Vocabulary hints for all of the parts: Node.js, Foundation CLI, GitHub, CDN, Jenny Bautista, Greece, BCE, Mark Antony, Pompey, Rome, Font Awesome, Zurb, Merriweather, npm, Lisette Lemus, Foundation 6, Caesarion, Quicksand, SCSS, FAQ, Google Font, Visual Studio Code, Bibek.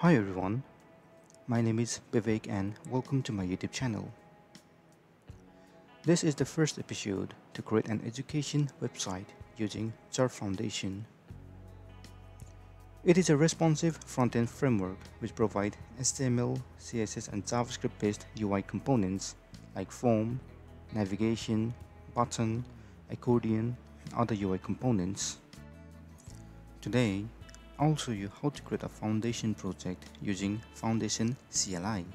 Hi everyone, my name is Bibek and welcome to my YouTube channel. This is the first episode to create an education website using Zurb Foundation. It is a responsive front-end framework which provides HTML, CSS and JavaScript-based UI components like form, navigation, button, accordion and other UI components. Today, I'll show you how to create a Foundation project using Foundation CLI.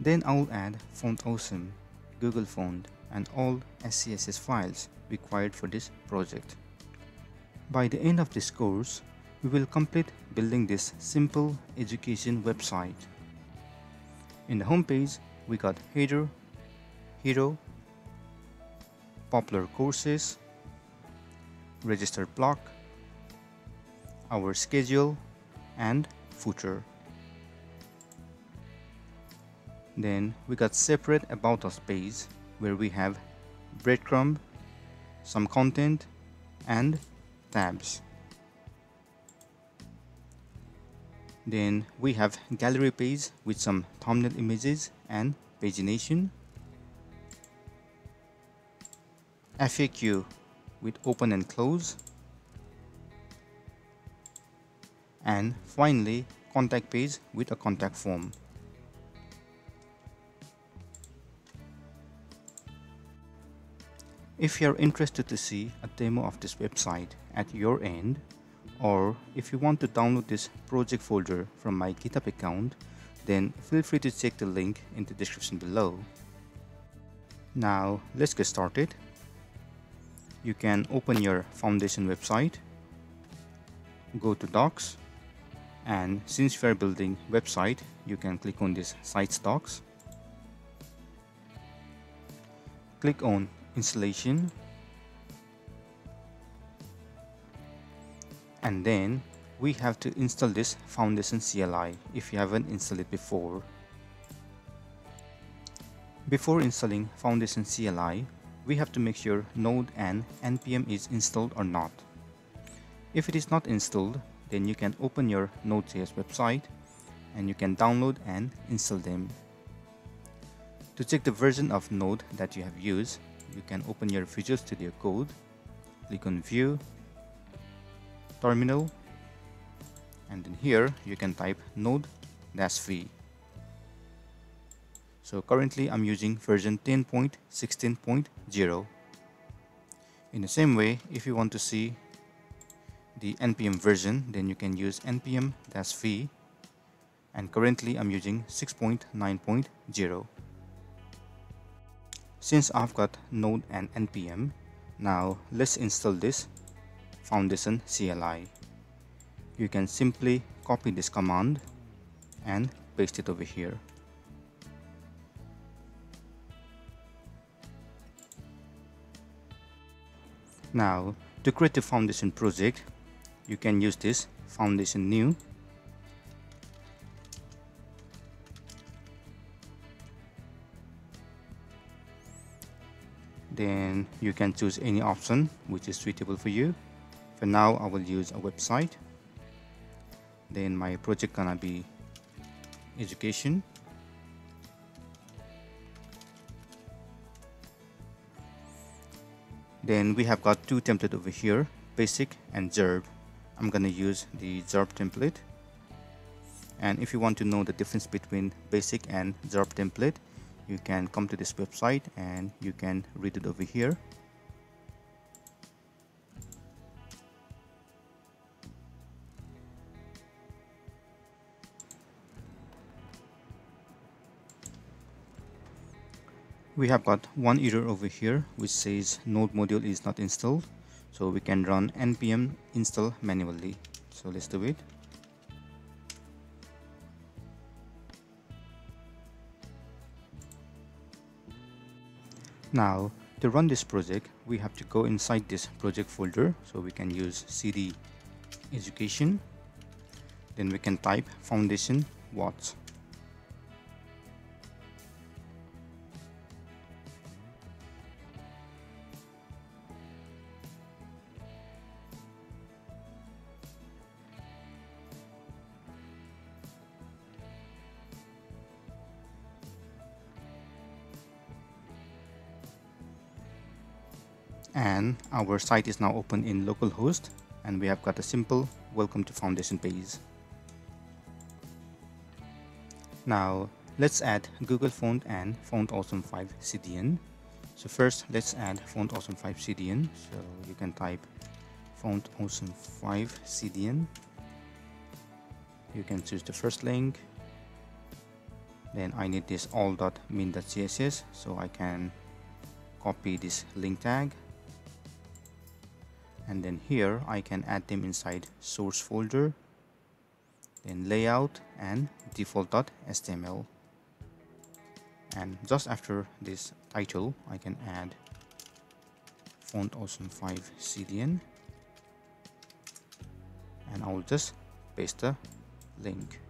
Then I'll add Font Awesome, Google Font and all SCSS files required for this project. By the end of this course, we will complete building this simple education website. In the homepage, we got header, hero, popular courses, register block, our schedule and footer. Then we got separate about us page where we have breadcrumb, some content and tabs. Then we have gallery page with some thumbnail images and pagination, FAQ with open and close, and finally contact page with a contact form. If you are interested to see a demo of this website at your end, or if you want to download this project folder from my GitHub account, then feel free to check the link in the description below. Now let's get started. You can open your Foundation website, go to Docs, and since we are building website, you can click on this Sites Docs. Click on Installation and then we have to install this Foundation CLI if you haven't installed it before. Before installing Foundation CLI, we have to make sure Node and npm is installed or not. If it is not installed, then you can open your Node.js website and you can download and install them. To check the version of Node that you have used, you can open your Visual Studio Code, click on View, Terminal, and then here you can type node-v. So currently I'm using version 10.16.0. In the same way, if you want to see the npm version, then you can use npm-v, and currently I'm using 6.9.0. Since I've got Node and npm, now let's install this Foundation CLI. You can simply copy this command and paste it over here. Now to create the Foundation project, you can use this Foundation new, then you can choose any option which is suitable for you. For now I will use a website, then my project gonna be education, then we have got two templates over here, basic and Zurb. I'm gonna use the Zurb template, and if you want to know the difference between basic and Zurb template, you can come to this website and you can read it over here. We have got one error over here which says Node module is not installed, so we can run npm install manually. So let's do it. Now to run this project, we have to go inside this project folder, so we can use cd education, then we can type Foundation watts, and our site is now open in localhost, and we have got a simple welcome to Foundation page. Now let's add Google Font and Font Awesome 5 CDN. So first let's add Font Awesome 5 CDN. So you can type Font Awesome 5 CDN. You can choose the first link. Then I need this all.min.css, so I can copy this link tag, and then here I can add them inside source folder, then layout and default.html. And just after this title I can add Font Awesome 5 CDN, and I will just paste the link.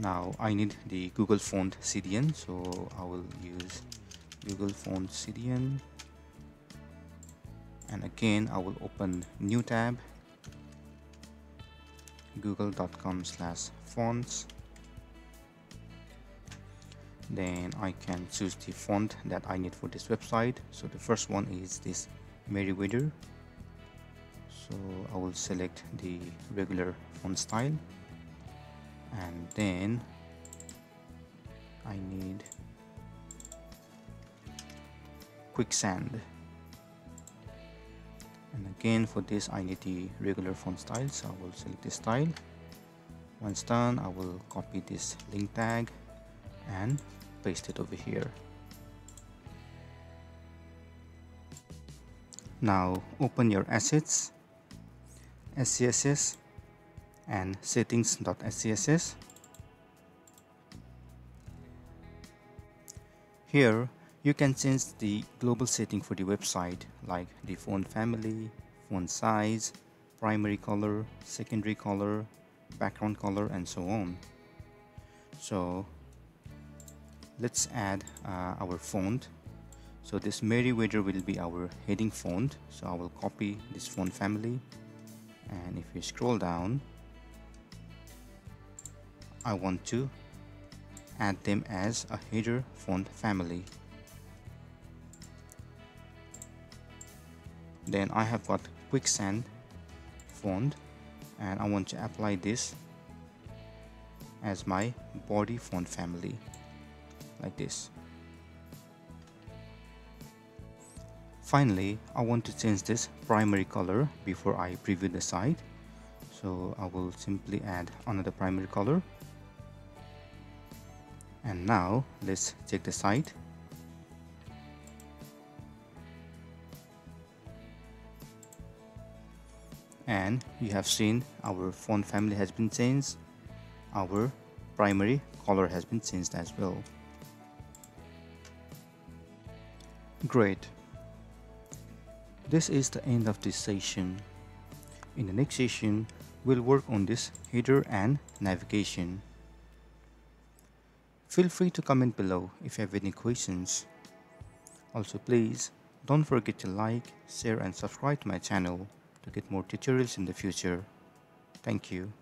Now I need the Google Font CDN, so I will use Google Font CDN, and again I will open new tab, google.com/fonts. Then I can choose the font that I need for this website. So the first one is this Merriweather, so I will select the regular font style. And then I need Quicksand, and again for this I need the regular font style, so I will select this style. Once done, I will copy this link tag and paste it over here. Now open your assets, SCSS, and settings.scss. Here you can change the global setting for the website, like the font family, font size, primary color, secondary color, background color, and so on. So let's add our font. So this Merriweather will be our heading font, so I will copy this font family, and if you scroll down, I want to add them as a header font family. Then I have got Quicksand font, and I want to apply this as my body font family, like this. Finally, I want to change this primary color before I preview the site, so I will simply add another primary color. And now let's check the site. And you have seen our font family has been changed, our primary color has been changed as well. Great. This is the end of this session. In the next session, we'll work on this header and navigation. Feel free to comment below if you have any questions. Also, please don't forget to like, share, and subscribe to my channel to get more tutorials in the future. Thank you.